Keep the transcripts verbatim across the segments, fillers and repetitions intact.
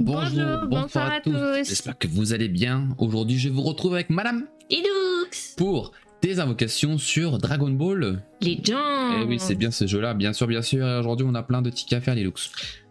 Bonjour, bonjour, bonsoir à, à tous, tous. J'espère que vous allez bien. Aujourd'hui je vous retrouve avec Madame Didoux pour des invocations sur Dragon Ball Legends. Eh oui, c'est bien ce jeu là, bien sûr, bien sûr. Et aujourd'hui on a plein de tickets à faire, Didoux.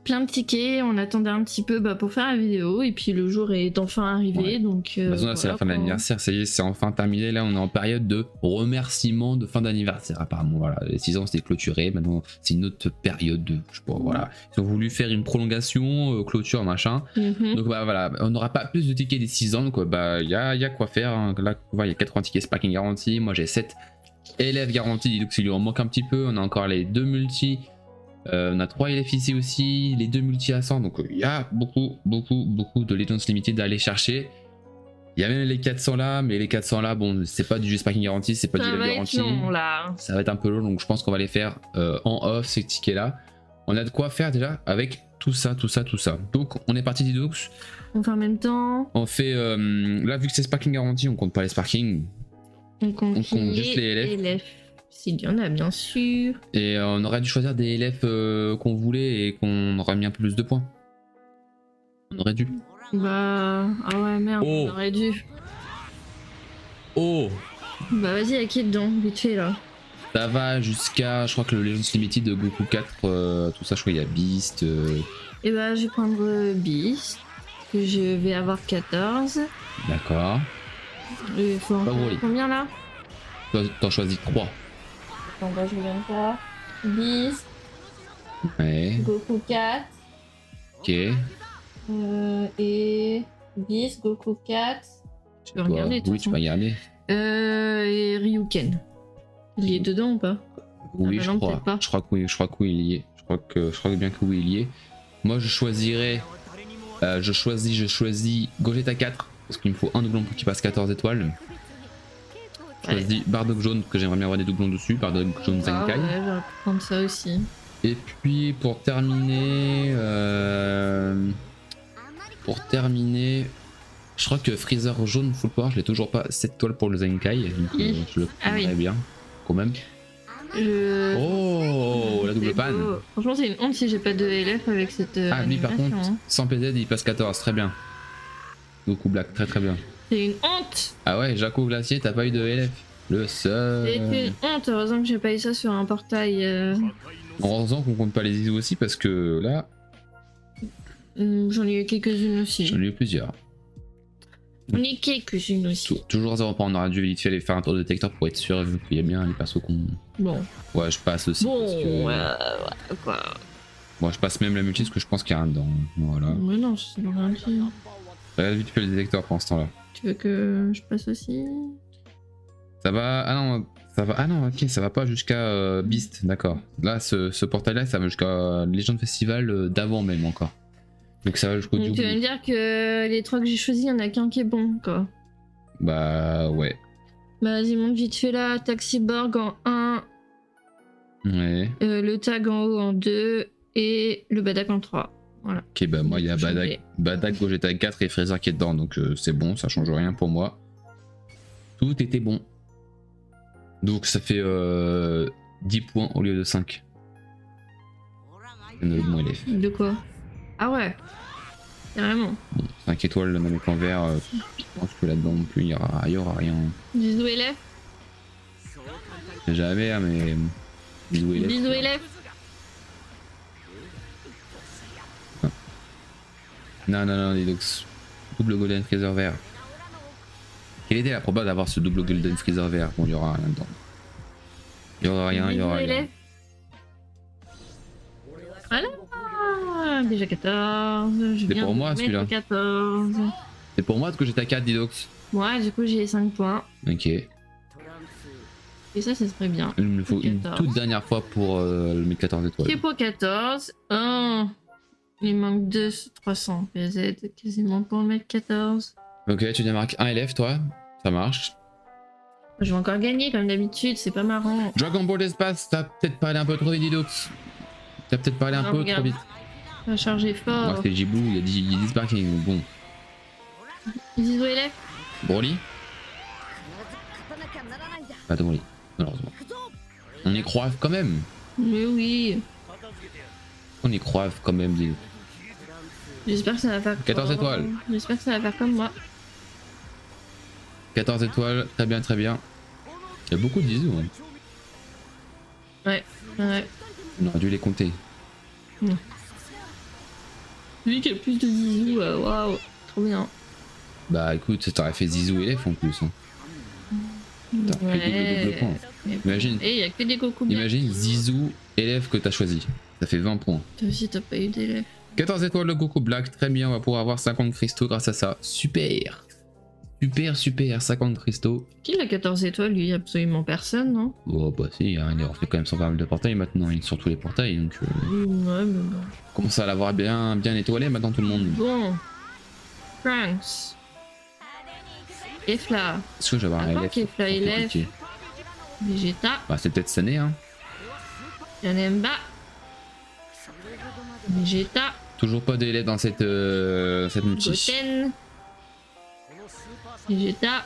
Plein de tickets, on attendait un petit peu bah, pour faire la vidéo et puis le jour est enfin arrivé. Ouais. Donc euh, bah, voilà, c'est la fin de l'anniversaire, ça y est, c'est enfin terminé. Là on est en période de remerciement de fin d'anniversaire apparemment. Voilà, les six ans c'était clôturé, maintenant c'est une autre période de, je sais pas, voilà. Ils ont voulu faire une prolongation, euh, clôture, machin. Mm-hmm. Donc bah voilà, on n'aura pas plus de tickets des six ans, donc bah il y a, y a quoi faire. Hein. Là il ouais, y a quatre-vingts tickets Sparking garantis, moi j'ai sept élèves garantis, donc il lui en manque un petit peu. On a encore les deux multis. Euh, on a trois élèves ici aussi, les deux multi à cent, donc il euh, y a beaucoup, beaucoup, beaucoup de Legends Limited à aller chercher. Il y a même les quatre cents là, mais les quatre cents là, bon, c'est pas du jeu Sparking garantie, c'est pas ça du live garantie. Long, là. Ça va être un peu long, donc je pense qu'on va les faire euh, en off, ces tickets là. On a de quoi faire déjà avec tout ça, tout ça, tout ça. Donc on est parti, Didoux. On fait en même temps. On fait, euh, là vu que c'est Sparking garantie, on compte pas les Sparking. On compte, on compte juste les élèves. S'il y en a, bien sûr. Et euh, on aurait dû choisir des élèves euh, qu'on voulait et qu'on aurait mis un peu plus de points. On aurait dû. Bah... Ah ouais, merde, oh. On aurait dû. Oh. Bah vas-y, y'a qui dedans, vite fait, là. Ça va jusqu'à, je crois que le Legends Limited de Goku quatre, euh, tout ça, je crois qu'il y a Beast. Euh... Et bah, je vais prendre Beast, que je vais avoir quatorze. D'accord. Il faut en faire combien, là? T'en choisis trois. Donc là je reviens voir. Beast. Ouais. Goku quatre. Ok. Euh, et Beast, Goku quatre. Tu peux oh, regarder tout. Oui, tu peux regarder. Euh, et Ryuken. Il y est dedans ou pas? Oui, ah, bah je non, crois. Pas. Je crois que oui, je crois que oui, il y est. Je crois que je crois bien que oui, il y est. Moi, je choisirais. Euh, je choisis, je choisis Gogeta quatre parce qu'il me faut un doublon pour qu'il passe quatorze étoiles. Je choisis Bardock jaune parce que j'aimerais bien avoir des doublons dessus, Bardock jaune Zenkai. Ah ouais, j'aurais pu prendre ça aussi. Et puis pour terminer, euh... pour terminer, je crois que Freezer jaune Full Power, je l'ai toujours pas, sept toiles pour le Zenkai, donc euh, je le prendrais ah oui. bien quand même. Je... Oh la double panne. Beau. Franchement c'est une honte si j'ai pas de L F avec cette euh, Ah lui par contre, hein. Sans P Z il passe quatorze, très bien. Goku Black, très très bien. C'est une honte. Ah ouais, Jaco Glacier, t'as pas eu de L F. Le seul. C'est une honte, heureusement que j'ai pas eu ça sur un portail. Euh... Heureusement qu'on compte pas les I S O aussi parce que là... J'en ai eu quelques-unes aussi. J'en ai eu plusieurs. On est quelques-unes aussi. Toujours zéro point, on aura dû vite fait aller faire un tour de détecteur pour être sûr vu qu'il y a bien les persos qu'on... Bon. Ouais, je passe aussi. Bon, parce que... euh, ouais, quoi. Moi, je passe même la multi parce que je pense qu'il y a un dedans. Voilà. Mais non, c'est dans la multi. Regarde vite fait le détecteur pour l'instant là. Tu veux que je passe aussi? Ça va... Ah non, ça va... Ah non, ok, ça va pas jusqu'à euh, Beast, d'accord. Là, ce, ce portail-là, ça va jusqu'à euh, Legend Festival euh, d'avant même encore. Donc ça va jusqu'au du... Tu veux me dire que les trois que j'ai choisis, il y en a qu'un qui est bon, quoi. Bah ouais. Bah vas-y, monte vite fait là. Taxiborg en un. Ouais. Euh, le tag en haut en deux. Et le Bardock en trois. Voilà. Ok, bah moi il y a Bardock, Bardock, Gogeta quatre et Freezer qui est dedans, donc euh, c'est bon, ça change rien pour moi. Tout était bon. Donc ça fait euh, dix points au lieu de cinq. Le bon élève. De quoi? Ah ouais, carrément. Bon, cinq étoiles, même écran vert, euh, je pense que là-dedans non plus il y aura, y aura rien. Bisous élève. Jamais, hein, mais bisous élève. Bisous élève. Non, non, non, Didoux. Double Golden Freezer vert. Quelle était la probabilité d'avoir ce double Golden Freezer vert? Bon, il y aura rien dedans. Il y aura rien, il y aura rien. Voilà. Déjà quatorze. C'est pour moi celui-là. C'est pour moi parce que j'étais à quatre, Didoux. Ouais, du coup j'ai cinq points. Ok. Et ça, ça serait bien. Il me faut une toute dernière fois pour euh, le mille quatorze étoiles. C'est pour quatorze. un. Il manque deux, trois cents P Z, quasiment pour le mettre quatorze. Ok, tu démarques un élève toi, ça marche. Je vais encore gagner comme d'habitude, c'est pas marrant. Dragon Ball Espace, t'as peut-être parlé un peu trop vite, Didoux. T'as peut-être parlé non, un peu regarde. trop vite. Ça va charger fort. C'est Jibou, il y a dix Sparking, bon. dix élèves. Broly. Pas de Broly, malheureusement. On y croit quand même. Mais oui. On y croit quand même, Didoux. J'espère que ça va faire quatorze étoiles. J'espère que ça va faire comme moi. quatorze étoiles, très bien, très bien. Il y a beaucoup de bisous. Hein. Ouais, ouais. On aurait dû les compter. Non. Lui qui a plus de bisous, waouh, wow, trop bien. Bah écoute, t'aurais fait Zizou et F en plus. Hein. Ouais. Fait double point. Imagine. Et y a que des Goku Black. Imagine Zizou, élève que t'as choisi. Ça fait vingt points. Toi aussi t'as pas eu d'élève. quatorze étoiles le Goku Black, très bien, on va pouvoir avoir cinquante cristaux grâce à ça. Super. Super, super, cinquante cristaux. Qui l'a quatorze étoiles lui? Absolument personne, non? Oh bah si, hein, il refait quand même son permis de portail maintenant, il est sur tous les portails donc. Euh... Ouais, mais bon. Commence à l'avoir bien, bien étoilé maintenant tout le monde. Bon. Trunks. Efla. Est-ce que j'avais un élève? Vegeta. Bah c'est peut-être Sané hein. Yanemba. Vegeta. Toujours pas d'élève dans cette euh, cette multi. Vegeta.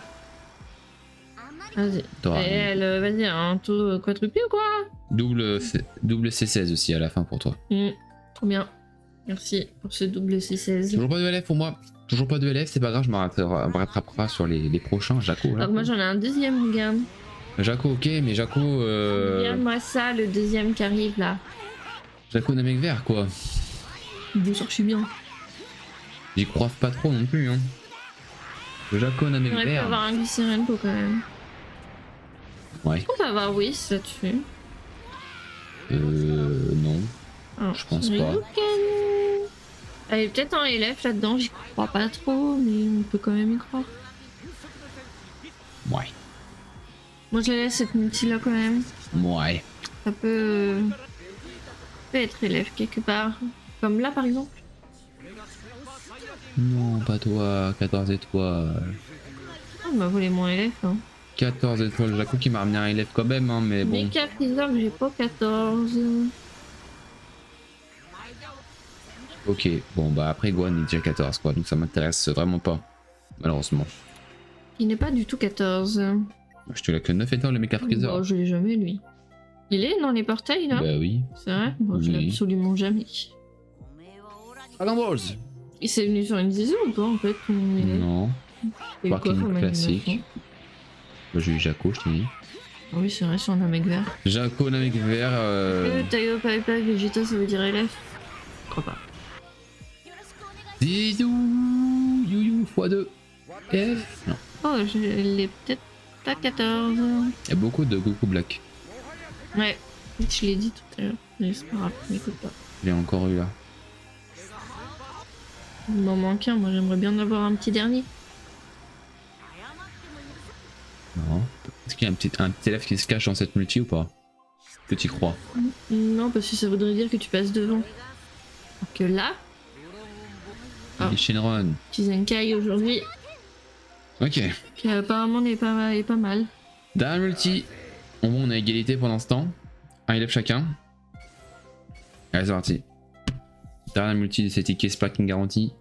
Vas-y. Elle, vas-y, un taux quadruplé ou quoi? Double double C seize aussi à la fin pour toi. Mmh. Trop bien. Merci pour ce double C seize. Toujours pas de élève pour moi. Toujours pas de élève, c'est pas grave, je me rattrapera sur les, les prochains. Jaco. Alors moi j'en ai un deuxième, regarde. Jaco, ok, mais Jaco. Euh... Regarde-moi ça, le deuxième qui arrive là. Jaco d'un mec vert quoi. Bien sûr que je suis bien. J'y crois pas trop non plus hein. Jaco d'un mec vert. On va avoir un Glycerenko quand même. Ouais. On va avoir Whis là-dessus. Euh non. Ah, je pense pas. Elle est peut-être un élève là-dedans, j'y crois pas trop, mais on peut quand même y croire. Ouais. Moi je la laisse cette multi là quand même. Ouais. Ça peut... Ça peut être élève quelque part. Comme là par exemple. Non, pas toi, quatorze étoiles. Ah, il m'a volé mon élève. Hein. quatorze étoiles, Jaco qui m'a ramené un élève quand même, hein, mais bon. Mais Freezer, j'ai pas quatorze. Ok, bon bah après Gohan est déjà quatorze quoi, donc ça m'intéresse vraiment pas, malheureusement. Il n'est pas du tout quatorze. Je te l'ai que neuf étoiles le mec à Freezer. Oh, je l'ai jamais lui. Il est dans les portails là? Bah oui. C'est vrai? Moi bon, je l'ai absolument jamais. Dragon Balls. Il s'est venu sur une zizou ou pas en fait? Non. Sparking classique. Moi j'ai eu Jaco, je t'ai dit. Oui c'est vrai, sur un mec vert. Jaco, un mec vert... Euh... Taio, Paipa, Vegeta ça veut dire élève? Je crois pas. Didou, Youyou fois deux. F. Non. Oh, je l'ai peut-être pas quatorze. Il y a beaucoup de Goku Black. Ouais, je l'ai dit tout à l'heure. Mais c'est pas grave, n'écoute pas. Je l'ai encore eu là. Il m'en manque un, moi j'aimerais bien en avoir un petit dernier. Non. Est-ce qu'il y a un petit, un petit élève qui se cache dans cette multi ou pas? Que tu crois? Non, parce que ça voudrait dire que tu passes devant. Que là. Oh. Et Shenron. Petit Zenkai aujourd'hui. Ok. Qui apparemment n'est pas, est pas mal. Dernier multi. Bon, on a égalité pour l'instant. Un élève chacun. Allez, c'est parti. Dernier multi de ces tickets Sparking garantie.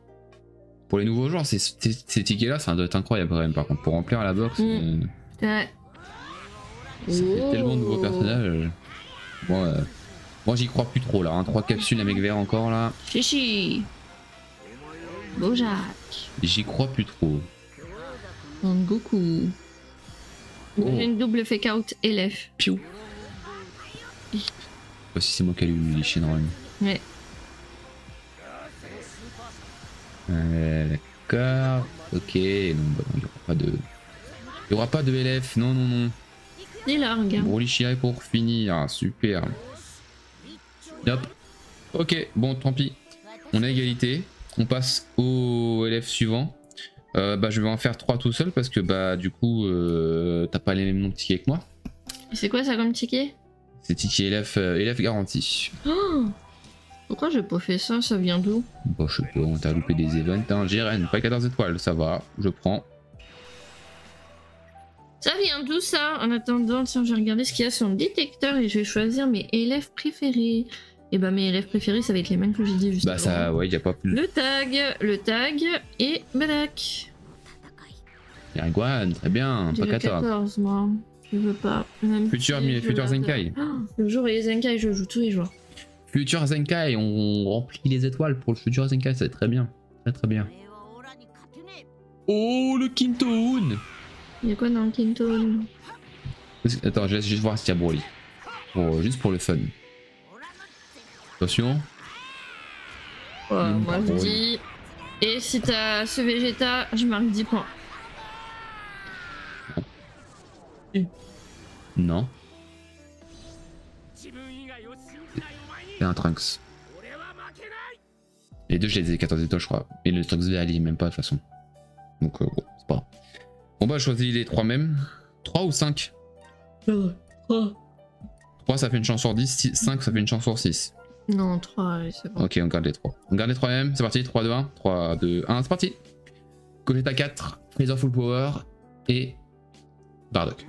Pour les nouveaux joueurs, ces, ces, ces tickets là, ça doit être incroyable quand même. Par contre, pour remplir à la box. Mmh. Euh... Ça oh. fait tellement de nouveaux personnages. Bon, euh... moi j'y crois plus trop là. Hein. Trois capsules avec vert encore là. Chichi. Bojack. J'y crois plus trop. Goku. Oh. J'ai une double fake out élève. Piou. Oui. Oh, si c'est moi qui ai eu les Shenron. Ouais. Euh, D'accord. Ok. Non, bah, il n'y aura pas de. Il n'y aura pas de élève. Non, non, non. Il là, regarde. Broly Shirai pour finir. Super. Hop. Ok. Bon, tant pis. On a égalité. On passe au élève suivant. Euh, bah, je vais en faire trois tout seul parce que bah du coup euh, t'as pas les mêmes noms de tickets que moi. C'est quoi ça comme ticket? C'est ticket élève, euh, élève garanti. Oh, pourquoi j'ai pas fait ça? Ça vient d'où? Bah je sais pas, on t'a loupé des events. Hein. Jiren, pas quatorze étoiles, ça va, je prends. Ça vient d'où ça? En attendant, tiens, je vais regarder ce qu'il y a sur le détecteur et je vais choisir mes élèves préférés. Et bah mes élèves préférés ça va être les mêmes que j'ai dit juste avant. Bah ça ouais y a pas plus. Le tag, le tag et Bardock. Yarguan, très bien, pas quatorze. Moi, je veux pas. Futur Zenkai. Le jour et les Zenkai je joue tous les jours. Futur Zenkai, on remplit les étoiles pour le futur Zenkai, c'est très bien. Très très bien. Oh le Kintoon. Il y a quoi dans le Kintoon? Attends, je laisse juste voir s'il y a Broly. Pour, juste pour le fun. Attention. Ouais, hum, moi je dis. Et si t'as ce Vegeta, je marque dix points. Non. Et un Trunks. Les deux je les ai quatorze étoiles je crois. Et le Trunks V il est même pas de toute façon. Donc euh, bon, c'est pas grave. Bon bah je choisis les trois mêmes. trois ou cinq? trois ça fait une chance sur dix, cinq ça fait une chance sur six. Non, trois, c'est bon. Ok, on garde les trois. On garde les trois mêmes, c'est parti, trois, deux, un. trois, deux, un, c'est parti. Gogeta quatre, Freezer Full Power et Bardock.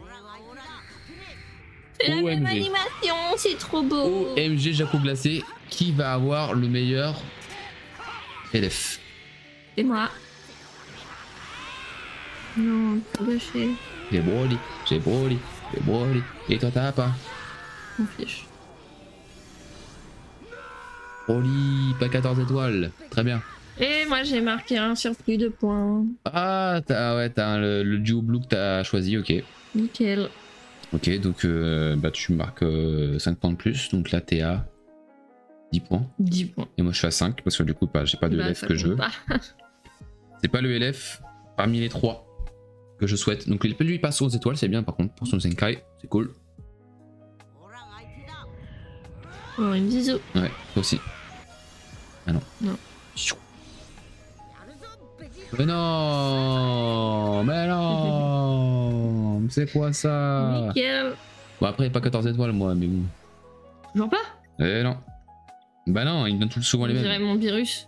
C'est la même animation, c'est trop beau. O M G Jaco glacé, qui va avoir le meilleur élève? C'est moi. Non, t'as lâché. J'ai Broly, j'ai Broly, j'ai Broly. Et toi t'as pas? On fiche. Broly, pas quatorze étoiles, très bien. Et moi j'ai marqué un surplus de points. Ah, t'as ouais, t'as le, le duo blue que t'as choisi, ok. Nickel. Ok, donc euh, bah, tu marques euh, cinq points de plus, donc là t'es à dix points. dix points. Et moi je suis à cinq, parce que du coup bah, j'ai pas de bah, L F que je veux. C'est pas le L F parmi les trois que je souhaite. Donc lui il passe aux étoiles, c'est bien par contre, pour son Zenkai, c'est cool. Oh, une bisou. Ouais, toi aussi. Ah non. Non. Mais non. Mais non. C'est quoi ça? Nickel. Bon après il n'y a pas quatorze étoiles moi mais bon. Toujours pas? Eh non. Bah non, il donne tout souvent les mêmes. Je dirais mon virus.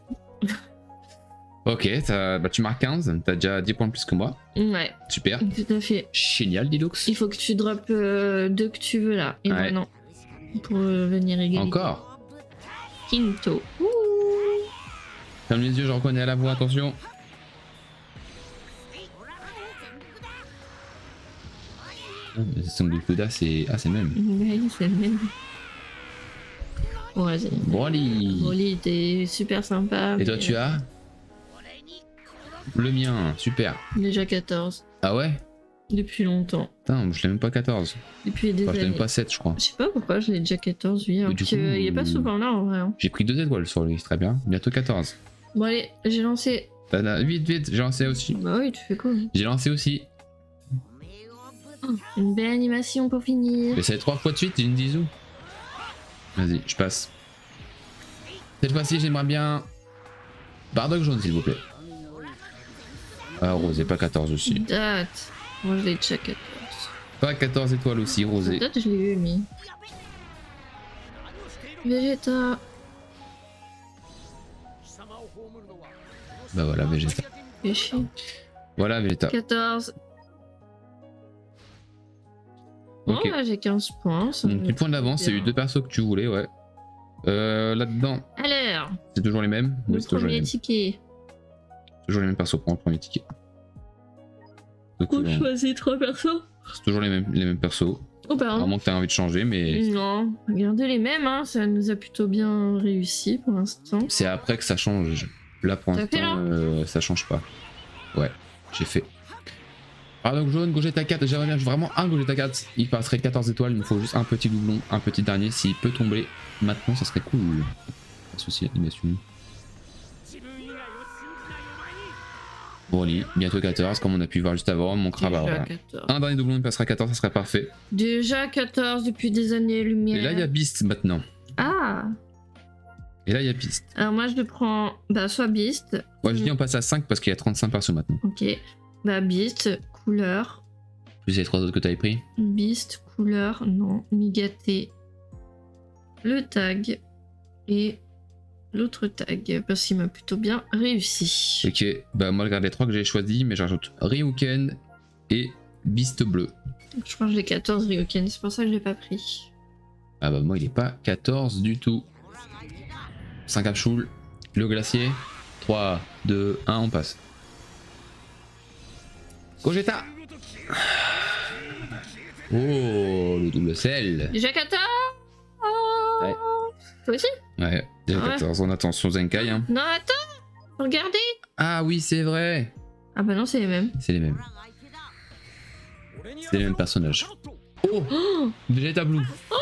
Ok, bah, tu marques quinze, t'as déjà dix points de plus que moi. Ouais. Super. Tout à fait. Génial Didoux. Il faut que tu drops euh, deux que tu veux là. Et ouais. Ben non. Pour euh, venir égaliser. Encore Kinto. Ouh. Ferme les yeux, je reconnais à la voix, attention. Son Gokuda, c'est. Ah, c'est le même. Oui, c'est le même. Ouais, c'est. Broly. Broly, t'es super sympa. Et toi, tu as? Le mien, super. Déjà quatorze. Ah ouais? Depuis longtemps. Putain, je l'ai même pas quatorze. Depuis des enfin, années. Je l'ai même pas sept, je crois. Je sais pas pourquoi je l'ai déjà quatorze, lui. Hein, parce coup, il est pas souvent là en vrai. Hein. J'ai pris deux étoiles sur lui, très bien. Bientôt quatorze. Bon, allez, j'ai lancé. Vite, vite, j'ai lancé aussi. Bah oui, tu fais quoi? J'ai lancé aussi. Une belle animation pour finir. Mais c'est trois fois de suite, j'ai une bisou. Vas-y, je passe. Cette fois-ci, j'aimerais bien. Bardock jaune, s'il vous plaît. Ah, rose, et pas quatorze aussi. Date. Moi je l'ai déjà quatorze. Pas quatorze étoiles aussi, rosé. Peut-être je l'ai eu, mais. Vegeta. Bah voilà, Vegeta. Voilà, Vegeta. quatorze. Bon, okay. Là j'ai quinze points. Donc, tu points d'avance, c'est eu deux persos que tu voulais, ouais. Euh, là-dedans. Alors. C'est toujours les mêmes. Le oui, premier les ticket. Mêmes. Toujours les mêmes persos pour le premier ticket. Donc, on euh, choisit trois persos. C'est toujours les mêmes, les mêmes persos. Oh, pardon. Vraiment que t'as envie de changer, mais. Non, regardez les mêmes, hein, ça nous a plutôt bien réussi pour l'instant. C'est après que ça change. Là pour l'instant, euh, ça change pas. Ouais, j'ai fait. Ah donc jaune, Gogeta quatre, j'aimerais bien vraiment un Gogeta quatre. Il passerait quatorze étoiles, il nous faut juste un petit doublon, un petit dernier. S'il peut tomber maintenant, ça serait cool. Pas de soucis, animation. Broly, bientôt quatorze, comme on a pu voir juste avant, mon crabe. Voilà. Un dernier doublon, il passera quatorze, ça serait parfait. Déjà quatorze depuis des années-lumière. Et là, il y a Beast maintenant. Ah. Et là, il y a Beast. Alors moi, je le prends, bah, soit Beast. Ouais, je dis on passe à cinq parce qu'il y a trente-cinq persos maintenant. Ok. Bah, Beast, couleur. Plus les trois autres que t'avais pris. Beast, couleur, non. Migaté. Le tag. Et... l'autre tag, parce qu'il m'a plutôt bien réussi. Ok, bah moi regarde les trois que j'ai choisis, mais j'ajoute Ryuken et Beast Bleu. Je crois que j'ai quatorze Ryuken, c'est pour ça que je l'ai pas pris. Ah bah moi il est pas quatorze du tout. cinq capsules, le glacier, trois, deux, un, on passe. Gogeta. Oh, le double sel. Déjà quatorze. Ouais. Toi aussi? Ouais, déjà quatorze, on attend son Zenkai. Hein. Non, attends! Regardez. Ah oui, c'est vrai. Ah bah non, c'est les mêmes. C'est les mêmes. C'est les mêmes personnages. Oh, oh Vegeta Blue. Oh,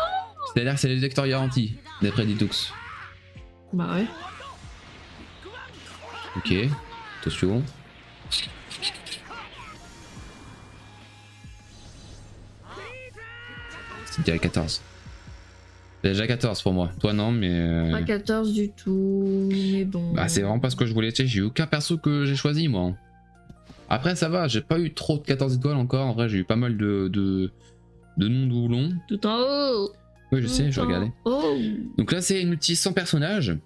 c'est-à-dire que c'est les vecteurs garantis, d'après Didoux. Bah ouais. Ok, attention. C'est déjà quatorze. C'est déjà quatorze pour moi. Toi non, mais... Pas quatorze du tout, mais bon... Bah c'est vraiment pas ce que je voulais, tu sais, j'ai eu aucun perso que j'ai choisi, moi. Après ça va, j'ai pas eu trop de quatorze étoiles encore, en vrai j'ai eu pas mal de... de... de noms doublons. Tout en haut. Oui je sais, je regardais. Donc là c'est une multi sans personnages.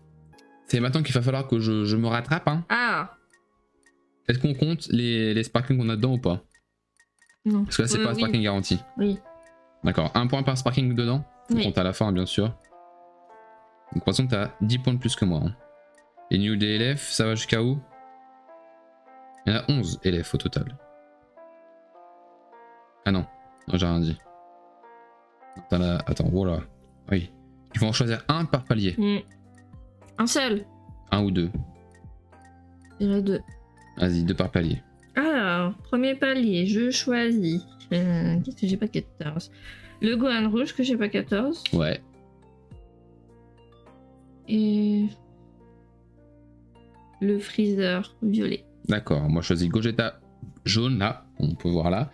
C'est maintenant qu'il va falloir que je, je me rattrape. Hein. Ah. Est-ce qu'on compte les, les Sparking qu'on a dedans ou pas? Non. Parce que là c'est euh, pas un Sparking oui. garanti. Oui. D'accord, un point par Sparking dedans. On oui. compte à la fin bien sûr. Donc par exemple t'as dix points de plus que moi. Hein. Et New D L F, ça va jusqu'à où? Il y en a onze L F au total. Ah non, non j'ai rien dit. La... Attends, voilà. Oui. Il faut en choisir un par palier. Mmh. Un seul. Un ou deux. Je dirais deux. Vas-y, deux par palier. Alors, premier palier, je choisis. Euh, Qu'est-ce que j'ai pas quatorze? Le Gohan rouge que j'ai pas quatorze. Ouais. Et le Freezer violet. D'accord, moi je choisis Gogeta jaune là, on peut voir là.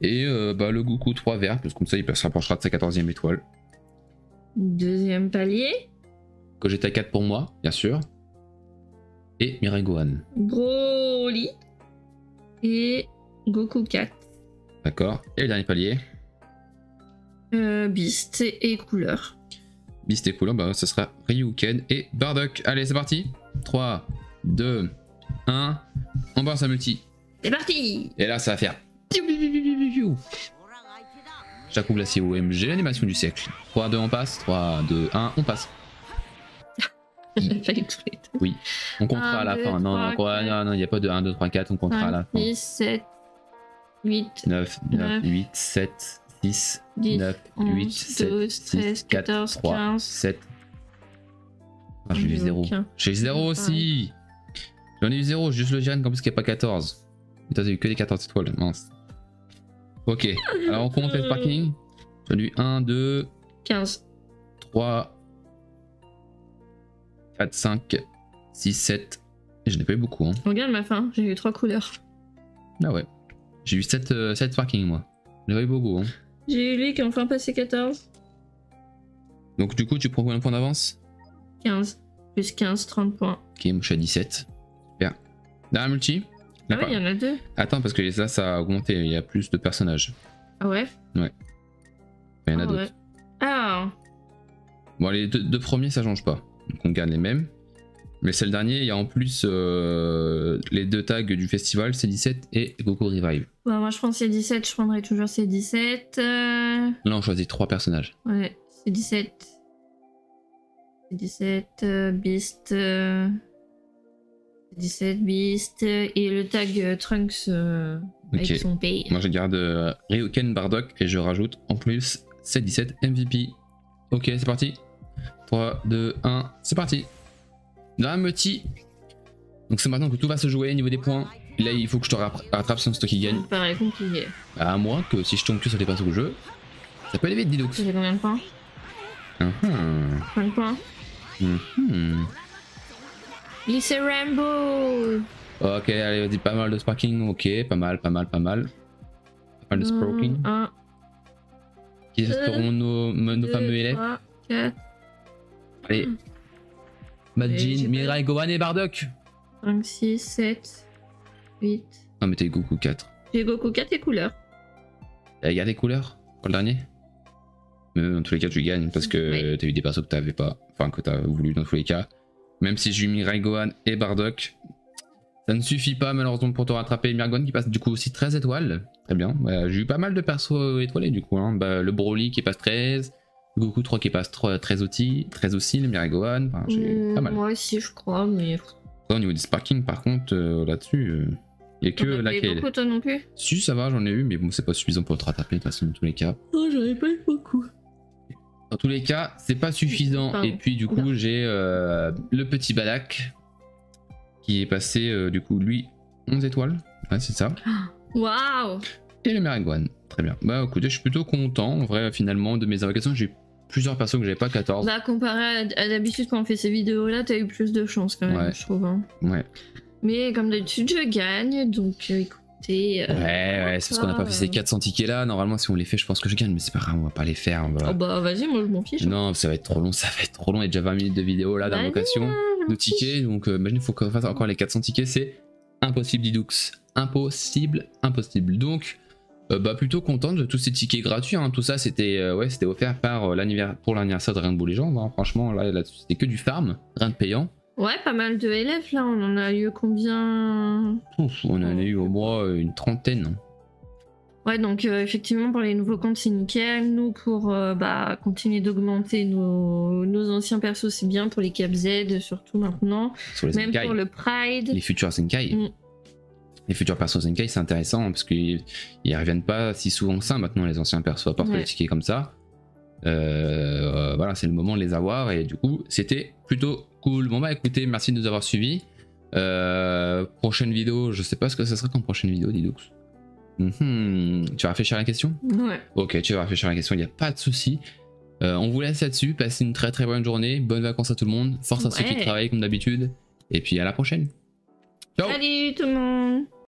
Et euh, bah, le Goku trois vert, parce que comme ça il se rapprochera de sa quatorzième étoile. Deuxième palier. Gogeta quatre pour moi, bien sûr. Et Mirai Gohan. Broly. Et Goku quatre. D'accord. Et le dernier palier euh, Beast et couleur. Beast et couleur, bah ce sera Ryuken et Bardock. Allez, c'est parti. trois, deux, un. On part sa multi. C'est parti. Et là, ça va faire. Jaco glacier O M G, l'animation du siècle. trois, deux, on passe. trois, deux, un, on passe. Oui, on comptera à la fin. Non, non, non, non, il n'y a pas de un, deux, trois, quatre, on comptera à la fin. six, sept, huit, neuf, huit, sept, six, neuf, huit, sept, six, neuf, huit, sept, six, quatre, trois, sept. J'ai eu zéro. J'ai eu zéro aussi. J'en ai eu zéro, juste le Jiren comme parce qu'il n'y a pas quatorze. Et toi, t'as eu que des quatorze étoiles, mince. Ok, alors on compte les parkings. J'en ai eu un, deux, quinze, trois, quatre, cinq, six, sept. Je n'ai pas eu beaucoup. Hein. Regarde ma fin, j'ai eu trois couleurs. Ah ouais. J'ai eu sept, euh, sept parkings moi. J'ai pas eu beaucoup. Hein. J'ai eu lui qui a enfin passé quatorze. Donc du coup, tu prends combien de points d'avance? quinze. Plus quinze, trente points. Ok, moi je suis à dix-sept. Super. Dernier multi. Ah ouais, il y en a deux. Attends, parce que ça, ça a augmenté. Il y a plus de personnages. Ah ouais? Ouais. Il y en a ah d'autres. Ouais. Ah. Bon, les deux, deux premiers, ça change pas. Donc on garde les mêmes. Mais c'est le dernier, il y a en plus euh, les deux tags du festival, C dix-sept et Goku Revive. Ouais, moi je prends C dix-sept, je prendrai toujours C dix-sept. Euh... Là on choisit trois personnages. Ouais, C dix-sept. C dix-sept, euh, Beast. Euh... C dix-sept, Beast. Et le tag euh, Trunks euh, okay. avec son pays. Moi je garde euh, Ryuken, Bardock et je rajoute en plus C dix-sept M V P. Ok, c'est parti. trois, deux, un, c'est parti. Dernier multi. Donc c'est maintenant que tout va se jouer au niveau des points. Là il faut que je te rattrape sans stock qui gagne. Ça paraît compliqué. À moins que si je tombe que sur les passes au jeu, ça peut aller vite, dis donc. Ça fait combien de points? uh-huh. cinq points. uh-huh. Lycée Rainbow. Ok, allez, vas-y, pas mal de sparking, ok, pas mal, pas mal, pas mal. Pas mal de sparking. un, qui seront nos, nos fameux élèves? trois, quatre. Allez. Madjin, Mirai, Gohan et Bardock. cinq, six, sept, huit. Non mais t'es Goku quatre. J'ai Goku quatre et couleurs. T'as regardé couleurs pour le dernier? Mais dans tous les cas tu gagnes parce que oui. T'as eu des persos que t'avais pas, enfin que t'as voulu dans tous les cas. Même si j'ai eu Mirai, Gohan et Bardock, ça ne suffit pas malheureusement pour te rattraper. Mirai Gohan qui passe du coup aussi treize étoiles. Très bien, bah, j'ai eu pas mal de persos étoilés du coup. Hein. Bah, le Broly qui passe treize. Goku trois qui passe treize aussi, treize aussi, le Mirai Gohan, enfin, j'ai pas mal. Moi aussi je crois, mais... Au niveau des sparking par contre, euh, là-dessus, euh, il n'y a que laquelle. Beaucoup toi non plus? Si ça va, j'en ai eu, mais bon c'est pas suffisant pour te rattraper de toute façon dans tous les cas. Non, j'en ai pas eu beaucoup. Dans tous les cas, c'est pas suffisant. Pardon. Et puis du coup j'ai euh, le petit Bardock qui est passé euh, du coup lui onze étoiles, ouais, c'est ça. Waouh. Et le Mirai Gohan, très bien. Bah écoutez, je suis plutôt content en vrai finalement de mes invocations, j'ai plusieurs persos que j'avais pas quatorze. Bah comparé à, à d'habitude quand on fait ces vidéos là, t'as eu plus de chance quand même, ouais. je trouve. Hein. Ouais. Mais comme d'habitude je gagne, donc euh, écoutez... Euh, ouais, ouais, c'est parce qu'on a pas fait euh... ces quatre cents tickets là, normalement si on les fait je pense que je gagne, mais c'est pas grave, on va pas les faire. On va... Oh bah vas-y, moi je m'en fiche. Non, ça va être trop long, ça va être trop long, il y a déjà vingt minutes de vidéo là d'invocation, de tickets, donc euh, imagine il faut qu'on fasse encore les quatre cents tickets, c'est impossible Didoux, impossible, impossible. Donc... Euh, bah plutôt contente de tous ces tickets gratuits, hein. Tout ça c'était euh, ouais, c'était offert par euh, l'anniversaire pour l'anniversaire de Rainbow Legends, hein. Franchement là, là c'était que du farm, rien de payant. Ouais, pas mal de élèves là, on en a eu combien? Ouf, on en a eu au moins une trentaine. Ouais, donc euh, effectivement pour les nouveaux comptes c'est nickel, nous pour euh, bah, continuer d'augmenter nos, nos anciens persos c'est bien, pour les Cap Z surtout maintenant, sur les même Zenkai. Pour le Pride. Les futurs Zenkai. Mm. Les futurs persos Zenkai c'est intéressant parce qu'ils reviennent pas si souvent que ça maintenant les anciens persos, à part ouais. les tickets comme ça. Euh, voilà, c'est le moment de les avoir et du coup c'était plutôt cool. Bon bah écoutez, merci de nous avoir suivis. Euh, prochaine vidéo, je sais pas ce que ça sera comme prochaine vidéo, Didoux. Mm-hmm. Tu vas réfléchir à la question? Ouais. Ok, tu vas réfléchir à la question, il n'y a pas de souci. Euh, on vous laisse là-dessus, passez une très très bonne journée, bonnes vacances à tout le monde, force ouais. à ceux qui travaillent comme d'habitude et puis à la prochaine. Ciao. Salut tout le monde.